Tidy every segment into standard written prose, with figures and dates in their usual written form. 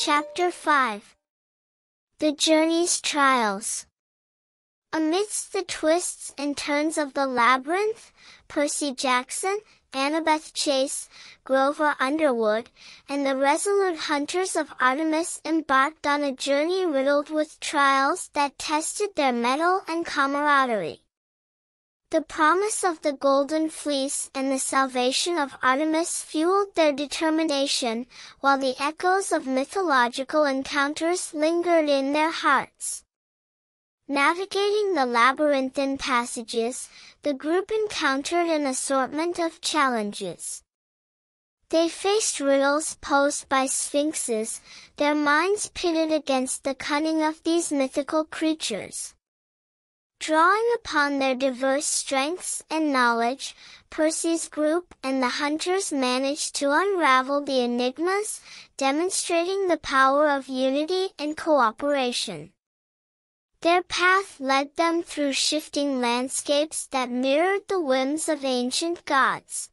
Chapter 5 The Journey's Trials. Amidst the twists and turns of the labyrinth, Percy Jackson, Annabeth Chase, Grover Underwood, and the resolute hunters of Artemis embarked on a journey riddled with trials that tested their mettle and camaraderie. The promise of the Golden Fleece and the salvation of Artemis fueled their determination, while the echoes of mythological encounters lingered in their hearts. Navigating the labyrinthine passages, the group encountered an assortment of challenges. They faced riddles posed by sphinxes, their minds pitted against the cunning of these mythical creatures. Drawing upon their diverse strengths and knowledge, Percy's group and the hunters managed to unravel the enigmas, demonstrating the power of unity and cooperation. Their path led them through shifting landscapes that mirrored the whims of ancient gods.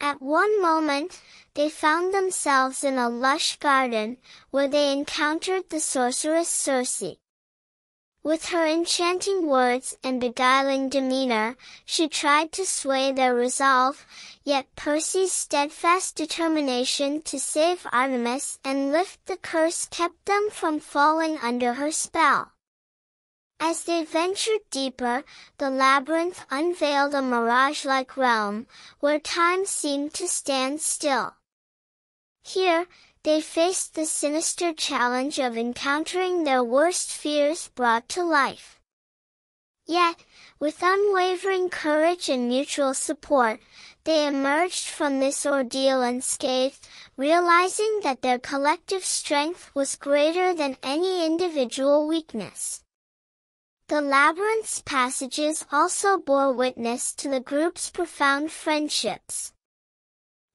At one moment, they found themselves in a lush garden, where they encountered the sorceress Circe. With her enchanting words and beguiling demeanor, she tried to sway their resolve, yet Percy's steadfast determination to save Artemis and lift the curse kept them from falling under her spell. As they ventured deeper, the labyrinth unveiled a mirage-like realm, where time seemed to stand still. Here, they faced the sinister challenge of encountering their worst fears brought to life. Yet, with unwavering courage and mutual support, they emerged from this ordeal unscathed, realizing that their collective strength was greater than any individual weakness. The labyrinth's passages also bore witness to the group's profound friendships.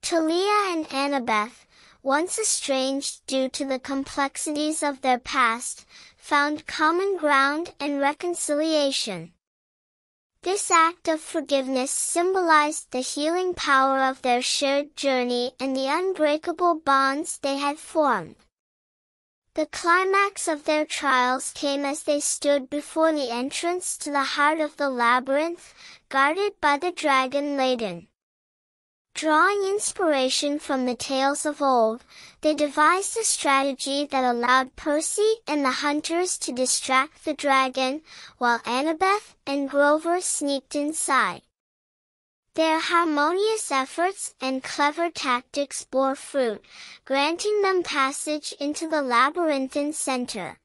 Thalia and Annabeth, once estranged due to the complexities of their past, found common ground and reconciliation. This act of forgiveness symbolized the healing power of their shared journey and the unbreakable bonds they had formed. The climax of their trials came as they stood before the entrance to the heart of the labyrinth, guarded by the dragon Ladon. Drawing inspiration from the tales of old, they devised a strategy that allowed Percy and the hunters to distract the dragon, while Annabeth and Grover sneaked inside. Their harmonious efforts and clever tactics bore fruit, granting them passage into the labyrinthine center.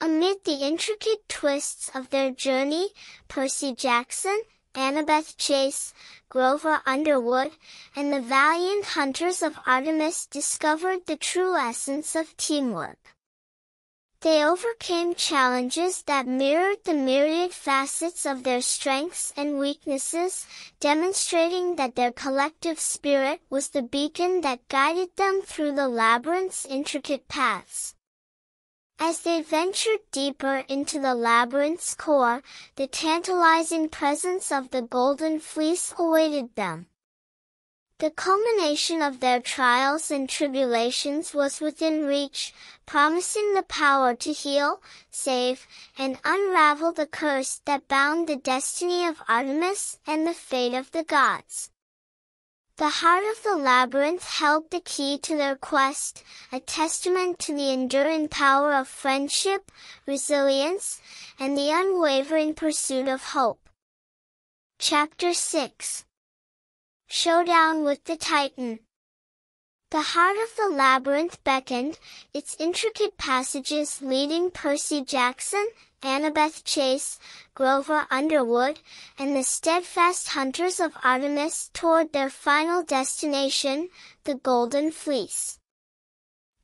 Amid the intricate twists of their journey, Percy Jackson, Annabeth Chase, Grover Underwood, and the valiant hunters of Artemis discovered the true essence of teamwork. They overcame challenges that mirrored the myriad facets of their strengths and weaknesses, demonstrating that their collective spirit was the beacon that guided them through the labyrinth's intricate paths. As they ventured deeper into the labyrinth's core, the tantalizing presence of the Golden Fleece awaited them. The culmination of their trials and tribulations was within reach, promising the power to heal, save, and unravel the curse that bound the destiny of Artemis and the fate of the gods. The heart of the labyrinth held the key to their quest, a testament to the enduring power of friendship, resilience, and the unwavering pursuit of hope. Chapter 6 Showdown with the Titan. The heart of the labyrinth beckoned, its intricate passages leading Percy Jackson, Annabeth Chase, Grover Underwood, and the steadfast hunters of Artemis toward their final destination, the Golden Fleece.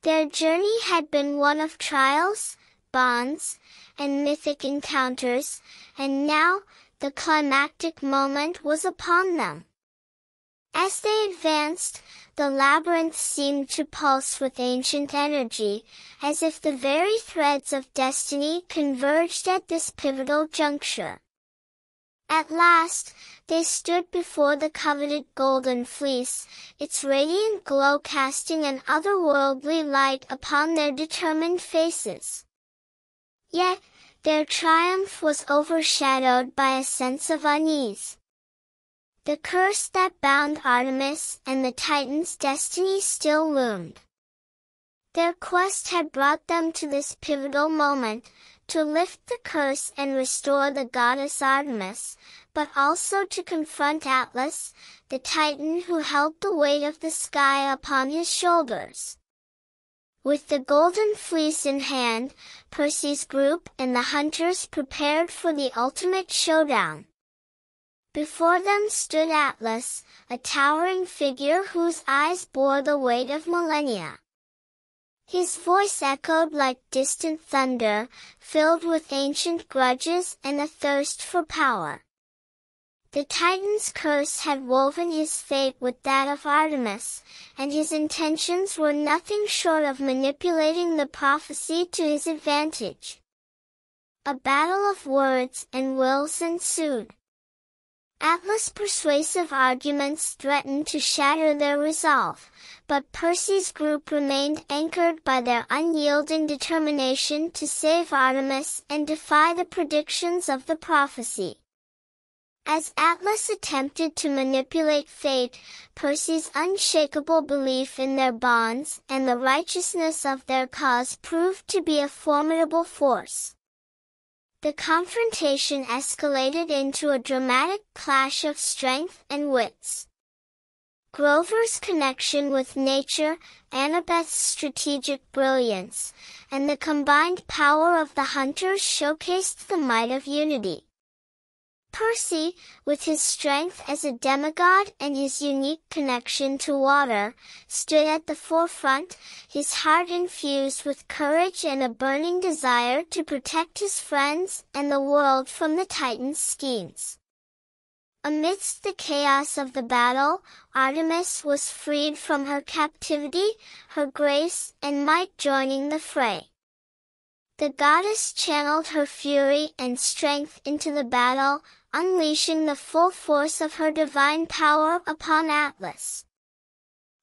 Their journey had been one of trials, bonds, and mythic encounters, and now, the climactic moment was upon them. As they advanced, the labyrinth seemed to pulse with ancient energy, as if the very threads of destiny converged at this pivotal juncture. At last, they stood before the coveted Golden Fleece, its radiant glow casting an otherworldly light upon their determined faces. Yet, their triumph was overshadowed by a sense of unease. The curse that bound Artemis and the Titan's destiny still loomed. Their quest had brought them to this pivotal moment, to lift the curse and restore the goddess Artemis, but also to confront Atlas, the Titan who held the weight of the sky upon his shoulders. With the Golden Fleece in hand, Percy's group and the hunters prepared for the ultimate showdown. Before them stood Atlas, a towering figure whose eyes bore the weight of millennia. His voice echoed like distant thunder, filled with ancient grudges and a thirst for power. The Titan's curse had woven his fate with that of Artemis, and his intentions were nothing short of manipulating the prophecy to his advantage. A battle of words and wills ensued. Atlas' persuasive arguments threatened to shatter their resolve, but Percy's group remained anchored by their unyielding determination to save Artemis and defy the predictions of the prophecy. As Atlas attempted to manipulate fate, Percy's unshakable belief in their bonds and the righteousness of their cause proved to be a formidable force. The confrontation escalated into a dramatic clash of strength and wits. Grover's connection with nature, Annabeth's strategic brilliance, and the combined power of the hunters showcased the might of unity. Percy, with his strength as a demigod and his unique connection to water, stood at the forefront, his heart infused with courage and a burning desire to protect his friends and the world from the Titan's schemes. Amidst the chaos of the battle, Artemis was freed from her captivity, her grace and might joining the fray. The goddess channeled her fury and strength into the battle, unleashing the full force of her divine power upon Atlas.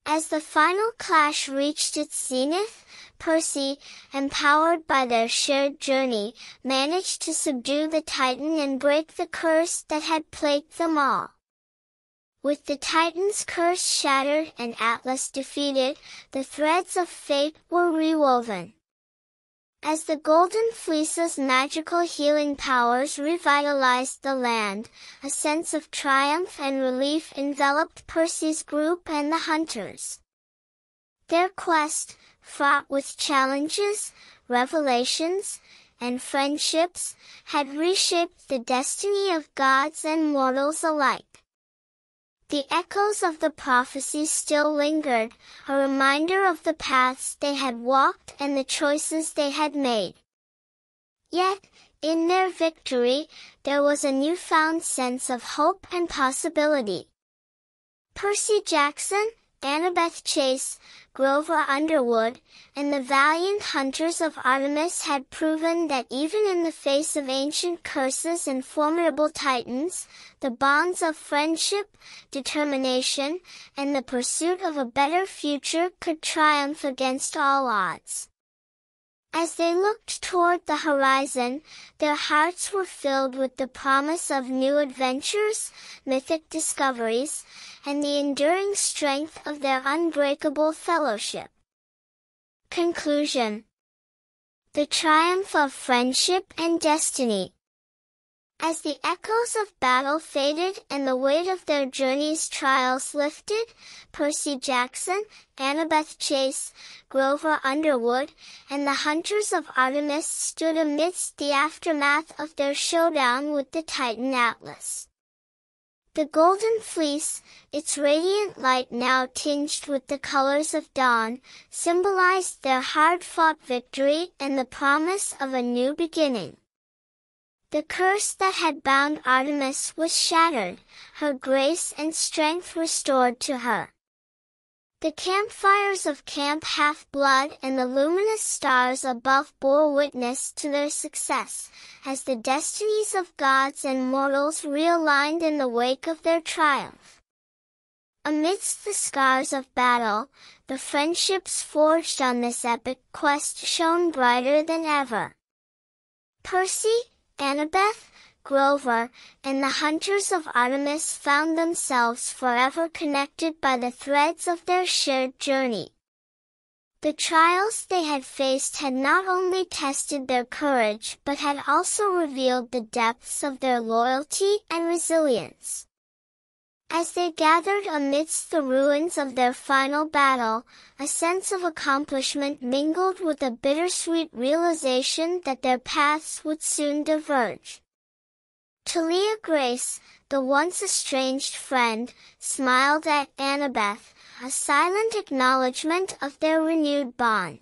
As the final clash reached its zenith, Percy, empowered by their shared journey, managed to subdue the Titan and break the curse that had plagued them all. With the Titan's curse shattered and Atlas defeated, the threads of fate were rewoven. As the Golden Fleece's magical healing powers revitalized the land, a sense of triumph and relief enveloped Percy's group and the hunters. Their quest, fraught with challenges, revelations, and friendships, had reshaped the destiny of gods and mortals alike. The echoes of the prophecy still lingered, a reminder of the paths they had walked and the choices they had made. Yet, in their victory, there was a newfound sense of hope and possibility. Percy Jackson, Annabeth Chase, Grover Underwood, and the valiant hunters of Artemis had proven that even in the face of ancient curses and formidable titans, the bonds of friendship, determination, and the pursuit of a better future could triumph against all odds. As they looked toward the horizon, their hearts were filled with the promise of new adventures, mythic discoveries, and the enduring strength of their unbreakable fellowship. Conclusion: the triumph of friendship and destiny. As the echoes of battle faded and the weight of their journey's trials lifted, Percy Jackson, Annabeth Chase, Grover Underwood, and the hunters of Artemis stood amidst the aftermath of their showdown with the Titan Atlas. The Golden Fleece, its radiant light now tinged with the colors of dawn, symbolized their hard-fought victory and the promise of a new beginning. The curse that had bound Artemis was shattered, her grace and strength restored to her. The campfires of Camp Half-Blood and the luminous stars above bore witness to their success, as the destinies of gods and mortals realigned in the wake of their triumph. Amidst the scars of battle, the friendships forged on this epic quest shone brighter than ever. Percy, Annabeth, Grover, and the hunters of Artemis found themselves forever connected by the threads of their shared journey. The trials they had faced had not only tested their courage but had also revealed the depths of their loyalty and resilience. As they gathered amidst the ruins of their final battle, a sense of accomplishment mingled with a bittersweet realization that their paths would soon diverge. Thalia Grace, the once estranged friend, smiled at Annabeth, a silent acknowledgement of their renewed bond.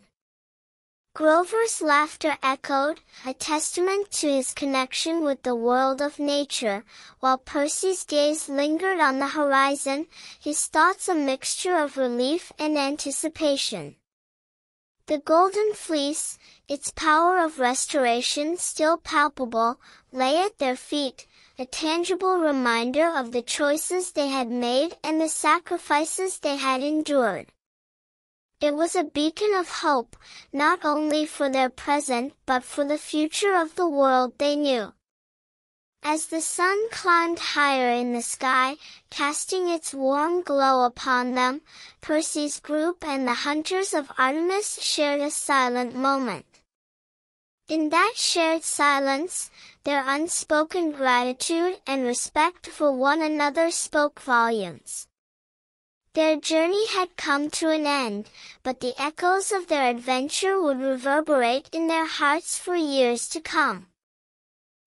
Grover's laughter echoed, a testament to his connection with the world of nature, while Percy's gaze lingered on the horizon, his thoughts a mixture of relief and anticipation. The Golden Fleece, its power of restoration still palpable, lay at their feet, a tangible reminder of the choices they had made and the sacrifices they had endured. It was a beacon of hope, not only for their present but for the future of the world they knew. As the sun climbed higher in the sky, casting its warm glow upon them, Percy's group and the hunters of Artemis shared a silent moment. In that shared silence, their unspoken gratitude and respect for one another spoke volumes. Their journey had come to an end, but the echoes of their adventure would reverberate in their hearts for years to come.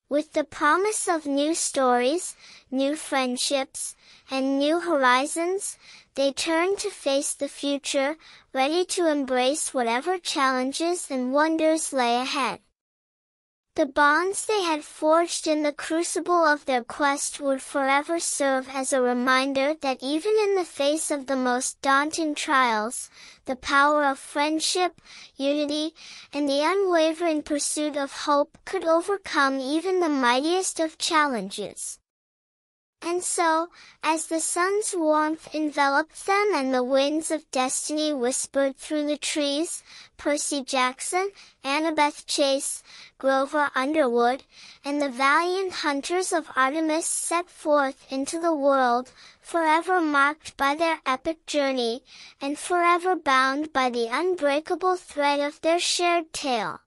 With the promise of new stories, new friendships, and new horizons, they turned to face the future, ready to embrace whatever challenges and wonders lay ahead. The bonds they had forged in the crucible of their quest would forever serve as a reminder that even in the face of the most daunting trials, the power of friendship, unity, and the unwavering pursuit of hope could overcome even the mightiest of challenges. And so, as the sun's warmth enveloped them and the winds of destiny whispered through the trees, Percy Jackson, Annabeth Chase, Grover Underwood, and the valiant hunters of Artemis set forth into the world, forever marked by their epic journey, and forever bound by the unbreakable thread of their shared tale.